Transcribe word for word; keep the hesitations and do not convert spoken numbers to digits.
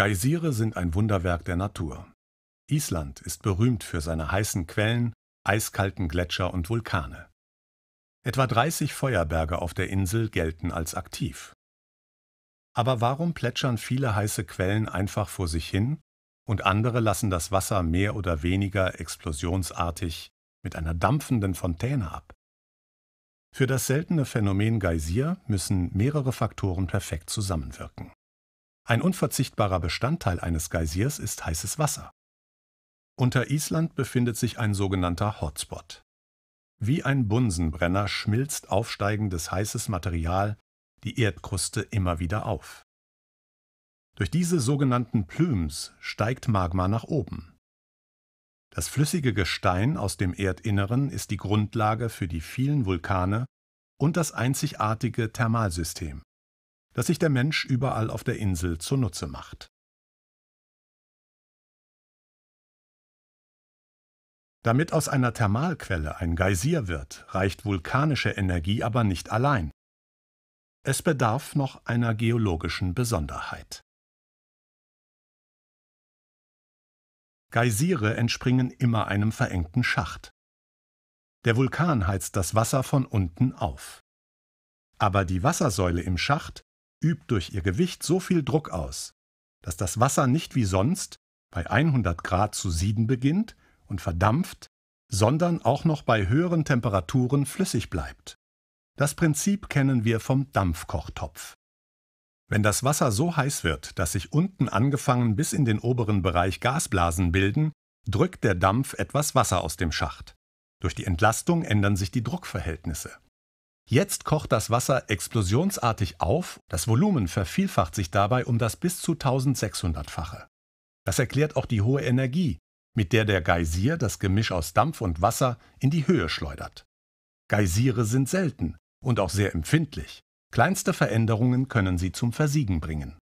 Geysire sind ein Wunderwerk der Natur. Island ist berühmt für seine heißen Quellen, eiskalten Gletscher und Vulkane. Etwa dreißig Feuerberge auf der Insel gelten als aktiv. Aber warum plätschern viele heiße Quellen einfach vor sich hin und andere lassen das Wasser mehr oder weniger explosionsartig mit einer dampfenden Fontäne ab? Für das seltene Phänomen Geysir müssen mehrere Faktoren perfekt zusammenwirken. Ein unverzichtbarer Bestandteil eines Geysirs ist heißes Wasser. Unter Island befindet sich ein sogenannter Hotspot. Wie ein Bunsenbrenner schmilzt aufsteigendes heißes Material die Erdkruste immer wieder auf. Durch diese sogenannten Plumes steigt Magma nach oben. Das flüssige Gestein aus dem Erdinneren ist die Grundlage für die vielen Vulkane und das einzigartige Thermalsystem, das sich der Mensch überall auf der Insel zunutze macht. Damit aus einer Thermalquelle ein Geysir wird, reicht vulkanische Energie aber nicht allein. Es bedarf noch einer geologischen Besonderheit. Geysire entspringen immer einem verengten Schacht. Der Vulkan heizt das Wasser von unten auf. Aber die Wassersäule im Schacht übt durch ihr Gewicht so viel Druck aus, dass das Wasser nicht wie sonst bei hundert Grad zu sieden beginnt und verdampft, sondern auch noch bei höheren Temperaturen flüssig bleibt. Das Prinzip kennen wir vom Dampfkochtopf. Wenn das Wasser so heiß wird, dass sich unten angefangen bis in den oberen Bereich Gasblasen bilden, drückt der Dampf etwas Wasser aus dem Schacht. Durch die Entlastung ändern sich die Druckverhältnisse. Jetzt kocht das Wasser explosionsartig auf, das Volumen vervielfacht sich dabei um das bis zu tausendsechshundertfache. Das erklärt auch die hohe Energie, mit der der Geysir das Gemisch aus Dampf und Wasser in die Höhe schleudert. Geysire sind selten und auch sehr empfindlich. Kleinste Veränderungen können sie zum Versiegen bringen.